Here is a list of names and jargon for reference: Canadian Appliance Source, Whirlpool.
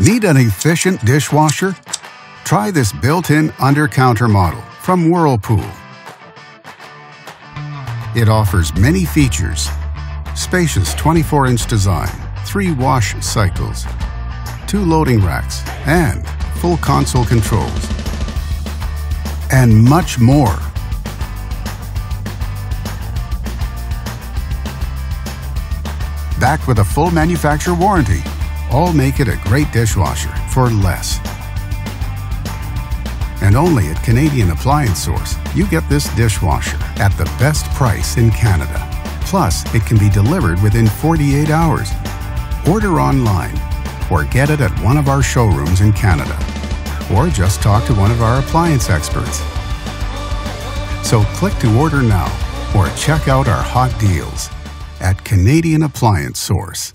Need an efficient dishwasher? Try this built-in under-counter model from Whirlpool. It offers many features: spacious 24-inch design, 3 wash cycles, 2 loading racks, and full console controls, and much more. Backed with a full manufacturer warranty, all make it a great dishwasher for less. And only at Canadian Appliance Source, you get this dishwasher at the best price in Canada. Plus, it can be delivered within 48 hours. Order online or get it at one of our showrooms in Canada, or just talk to one of our appliance experts. So click to order now or check out our hot deals at Canadian Appliance Source.